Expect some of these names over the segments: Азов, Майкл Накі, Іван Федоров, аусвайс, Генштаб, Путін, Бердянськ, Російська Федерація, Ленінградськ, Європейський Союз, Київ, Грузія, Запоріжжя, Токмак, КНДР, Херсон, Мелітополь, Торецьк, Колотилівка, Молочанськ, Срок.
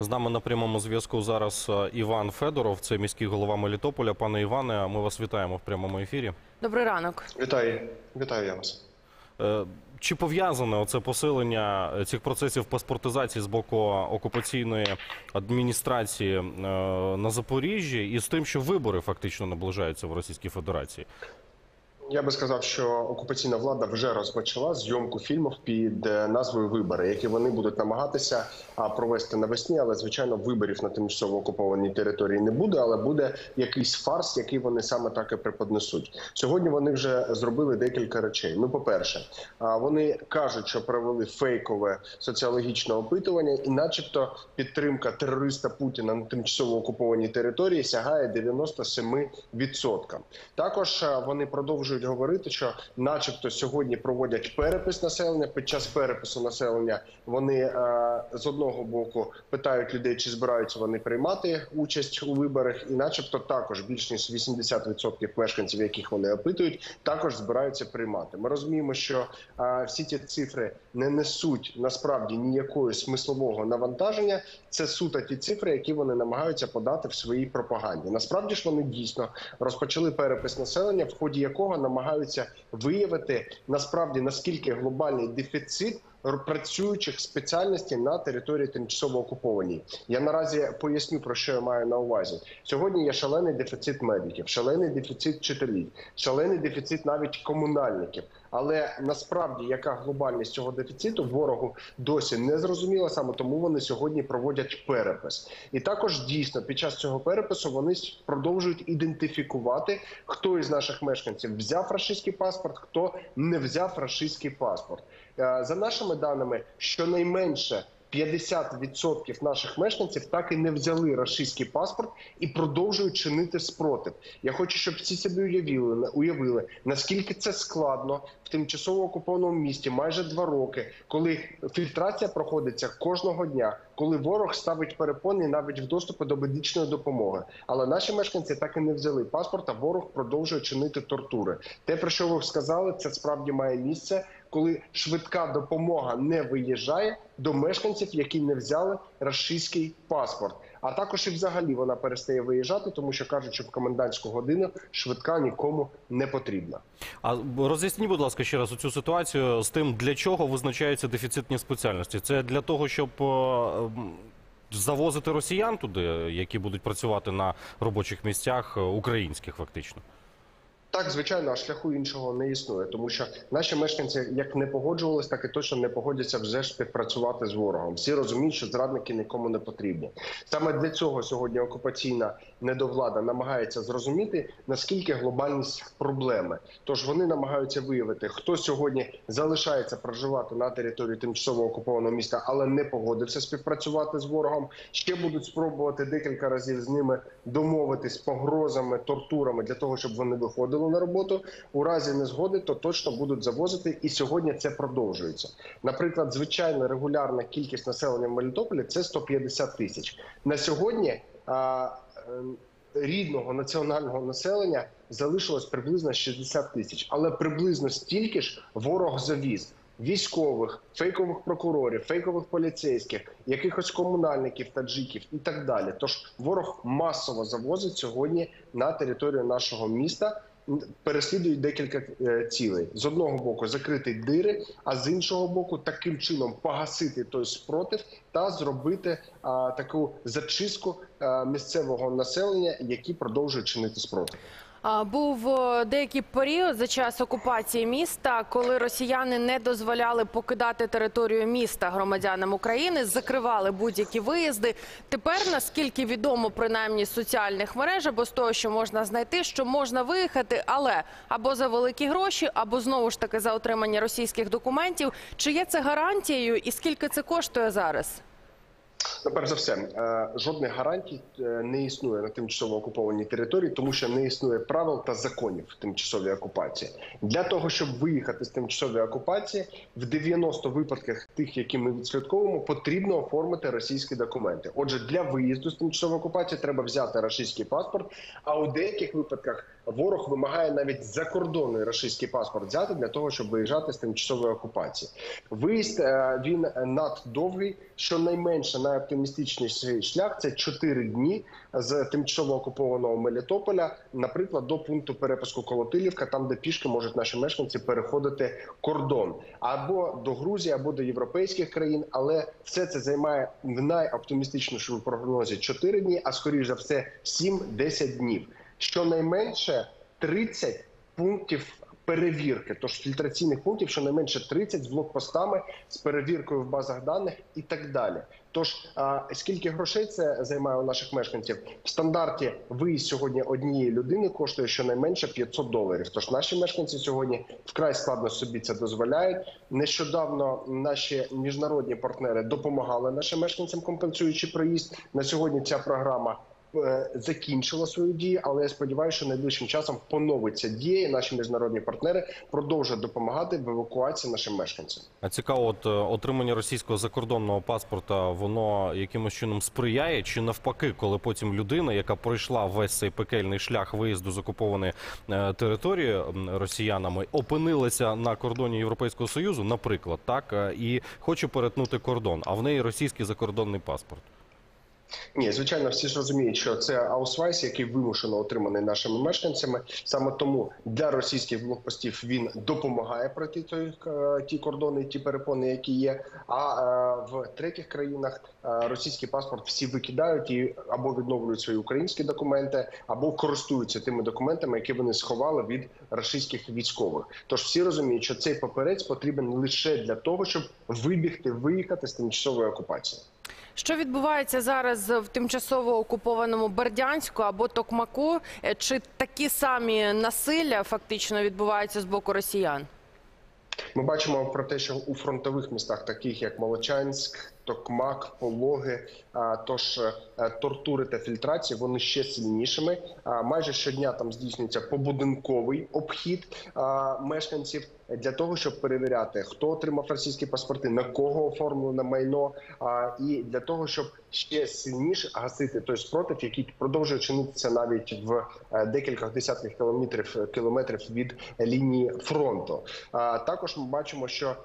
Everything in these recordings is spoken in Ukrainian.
З нами на прямому зв'язку зараз Іван Федоров, це міський голова Мелітополя. Пане Іване, ми вас вітаємо в прямому ефірі. Добрий ранок. Вітаю я вас. Чи пов'язане оце посилення цих процесів паспортизації з боку окупаційної адміністрації на Запоріжжі із тим, що вибори фактично наближаються в Російській Федерації? Я би сказав, що окупаційна влада вже розпочала зйомку фільмів під назвою «Вибори», які вони будуть намагатися провести навесні, але, звичайно, виборів на тимчасово окупованій території не буде, але буде якийсь фарс, який вони саме так і преподнесуть. Сьогодні вони вже зробили декілька речей. Ну, по-перше, вони кажуть, що провели фейкове соціологічне опитування, і начебто підтримка терориста Путіна на тимчасово окупованій території сягає 97%. Також вони продовжують говорити, що начебто сьогодні проводять перепис населення. Під час перепису населення вони з одного боку питають людей, чи збираються вони приймати участь у виборах, і начебто також більш ніж 80% мешканців, яких вони опитують, також збираються приймати. Ми розуміємо, що всі ці цифри не несуть насправді ніякого смислового навантаження. Це суто ті цифри, які вони намагаються подати в своїй пропаганді. Насправді ж вони дійсно розпочали перепис населення, в ході якого намагаються виявити насправді, наскільки глобальний дефіцит працюючих спеціальностей на території тимчасово окупованій. Я наразі поясню, про що я маю на увазі. Сьогодні є шалений дефіцит медиків, шалений дефіцит вчителів, шалений дефіцит навіть комунальників. Але насправді, яка глобальність цього дефіциту, ворогу досі не зрозуміло, саме тому вони сьогодні проводять перепис. І також дійсно під час цього перепису вони продовжують ідентифікувати, хто із наших мешканців взяв російський паспорт, хто не взяв російський паспорт. За нашими даними, щонайменше 50% наших мешканців так і не взяли російський паспорт і продовжують чинити спротив. Я хочу, щоб всі собі уявили, наскільки це складно в тимчасово окупованому місті майже 2 роки, коли фільтрація проходиться кожного дня, коли ворог ставить перепони навіть в доступі до медичної допомоги. Але наші мешканці так і не взяли паспорт, а ворог продовжує чинити тортури. Те, про що ви сказали, це справді має місце, коли швидка допомога не виїжджає до мешканців, які не взяли російський паспорт. А також і взагалі вона перестає виїжджати, тому що кажуть, що в комендантську годину швидка нікому не потрібна. А роз'ясніть, будь ласка, ще раз цю ситуацію з тим, для чого визначаються дефіцитні спеціальності. Це для того, щоб завозити росіян туди, які будуть працювати на робочих місцях українських фактично? Так, звичайно, а шляху іншого не існує, тому що наші мешканці як не погоджувалися, так і точно не погодяться вже співпрацювати з ворогом. Всі розуміють, що зрадники нікому не потрібні. Саме для цього сьогодні окупаційна недовлада намагається зрозуміти, наскільки глобальність проблеми. Тож вони намагаються виявити, хто сьогодні залишається проживати на території тимчасово окупованого міста, але не погодився співпрацювати з ворогом. Ще будуть спробувати декілька разів з ними домовитись погрозами, тортурами для того, щоб вони виходили на роботу. У разі незгоди, то точно будуть завозити, і сьогодні це продовжується. Наприклад, звичайно, регулярна кількість населення в Мелітополі – це 150 тисяч. На сьогодні рідного національного населення залишилось приблизно 60 тисяч, але приблизно стільки ж ворог завіз військових, фейкових прокурорів, фейкових поліцейських, якихось комунальників, таджиків і так далі. Тож ворог масово завозить сьогодні на територію нашого міста, переслідують декілька цілей. З одного боку закрити дири, а з іншого боку таким чином погасити той спротив та зробити таку зачистку місцевого населення, які продовжують чинити спротив. Був деякий період за час окупації міста, коли росіяни не дозволяли покидати територію міста громадянам України, закривали будь-які виїзди. Тепер, наскільки відомо, принаймні з соціальних мереж, або з того, що можна знайти, що можна виїхати, але або за великі гроші, або знову ж таки за отримання російських документів. Чи є це гарантією і скільки це коштує зараз? Перш за все, жодних гарантій не існує на тимчасово окупованій території, тому що не існує правил та законів тимчасової окупації. Для того, щоб виїхати з тимчасової окупації, в 90 випадках тих, які ми відслідковуємо, потрібно оформити російські документи. Отже, для виїзду з тимчасової окупації треба взяти російський паспорт, а у деяких випадках ворог вимагає навіть закордонний російський паспорт взяти для того, щоб виїжджати з тимчасової окупації. Виїзд він наддовгий, щонайменше найоптимістичніший шлях – це 4 дні з тимчасово окупованого Мелітополя, наприклад, до пункту перепуску Колотилівка, там, де пішки можуть наші мешканці переходити кордон. Або до Грузії, або до європейських країн, але все це займає в найоптимістичнішому прогнозі 4 дні, а скоріш за все 7-10 днів. Щонайменше 30 пунктів перевірки, тож фільтраційних пунктів щонайменше 30 з блокпостами, з перевіркою в базах даних і так далі. Тож, скільки грошей це займає у наших мешканців? В стандарті виїзд сьогодні однієї людини коштує щонайменше $500. Тож наші мешканці сьогодні вкрай складно собі це дозволяють. Нещодавно наші міжнародні партнери допомагали нашим мешканцям, компенсуючи проїзд. На сьогодні ця програма закінчила свою дію, але я сподіваюся, що найближчим часом поновиться дія, і наші міжнародні партнери продовжують допомагати в евакуації нашим мешканцям. А цікаво, от отримання російського закордонного паспорта, воно якимось чином сприяє, чи навпаки, коли потім людина, яка пройшла весь цей пекельний шлях виїзду з окупованої території росіянами, опинилася на кордоні Європейського Союзу, наприклад, так, і хоче перетнути кордон, а в неї російський закордонний паспорт? Ні, звичайно, всі ж розуміють, що це аусвайс, який вимушено отриманий нашими мешканцями. Саме тому для російських блокпостів він допомагає пройти ті кордони, ті перепони, які є. А в третіх країнах російський паспорт всі викидають і або відновлюють свої українські документи, або користуються тими документами, які вони сховали від російських військових. Тож всі розуміють, що цей папірець потрібен лише для того, щоб виїхати з тимчасової окупації. Що відбувається зараз в тимчасово окупованому Бердянську або Токмаку? Чи такі самі насилля фактично відбуваються з боку росіян? Ми бачимо про те, що у фронтових містах, таких як Молочанськ, Токмак, Пологи, тож тортури та фільтрації, вони ще сильнішими. Майже щодня там здійснюється побудинковий обхід мешканців для того, щоб перевіряти, хто отримав російські паспорти, на кого оформлено майно, і для того, щоб ще сильніше гасити той спротив, який продовжує чинитися навіть в декількох десятках кілометрів від лінії фронту. Також ми бачимо, що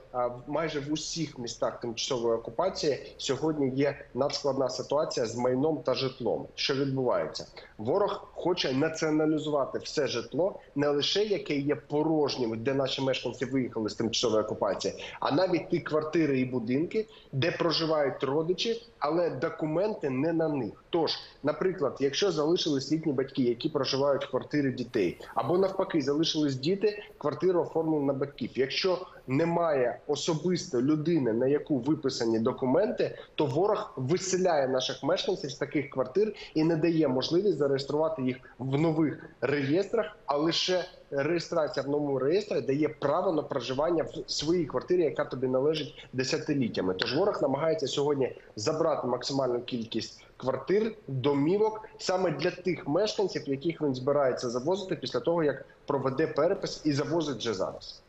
майже в усіх містах тимчасової окупації сьогодні є надскладна ситуація з майном та житлом. Що відбувається? Ворог хоче націоналізувати все житло, не лише яке є порожнім, де наші мешканці виїхали з тимчасової окупації, а навіть ті квартири і будинки, де проживають родичі, але документи не на них. Тож, наприклад, якщо залишились літні батьки, які проживають в квартирі дітей, або навпаки, залишились діти, квартиру оформлено на батьків. Якщо немає особисто людини, на яку виписані документи, то ворог виселяє наших мешканців з таких квартир і не дає можливість зареєструвати їх в нових реєстрах, а лише реєстрація в новому реєстрі дає право на проживання в своїй квартирі, яка тобі належить десятиліттями. Тож ворог намагається сьогодні забрати максимальну кількість квартир, домівок саме для тих мешканців, яких він збирається завозити після того, як проведе перепис і завозить вже зараз.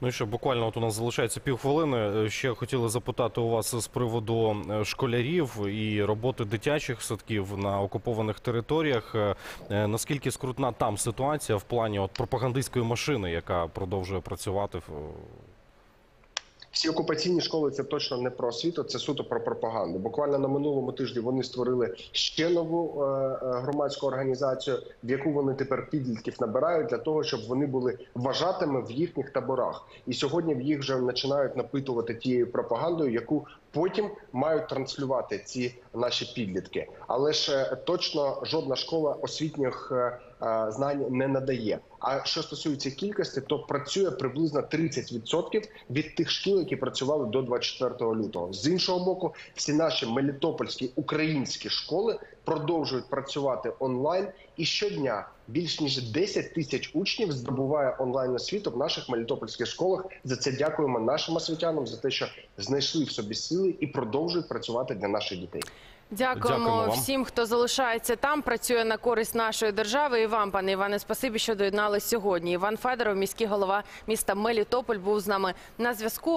Ну і що, буквально от у нас залишається півхвилини. Ще хотіли запитати у вас з приводу школярів і роботи дитячих садків на окупованих територіях. Наскільки скрутна там ситуація в плані от пропагандистської машини, яка продовжує працювати? Всі окупаційні школи – це точно не про освіту, це суто про пропаганду. Буквально на минулому тижні вони створили ще нову громадську організацію, в яку вони тепер підлітків набирають для того, щоб вони були вважатими в їхніх таборах. І сьогодні в їх вже починають напитувати тією пропагандою, яку потім мають транслювати ці наші підлітки. Але ж точно жодна школа освітніх знань не надає. А що стосується кількості, то працює приблизно 30% від тих шкіл, які працювали до 24 лютого. З іншого боку, всі наші мелітопольські українські школи продовжують працювати онлайн, і щодня більш ніж 10 тисяч учнів здобуває онлайн-освіту в наших мелітопольських школах. За це дякуємо нашим освітянам, за те, що знайшли в собі сили і продовжують працювати для наших дітей. Дякуємо всім, хто залишається там, працює на користь нашої держави. І вам, пане Іване, спасибі, що доєдналися сьогодні. Іван Федоров, міський голова міста Мелітополь, був з нами на зв'язку.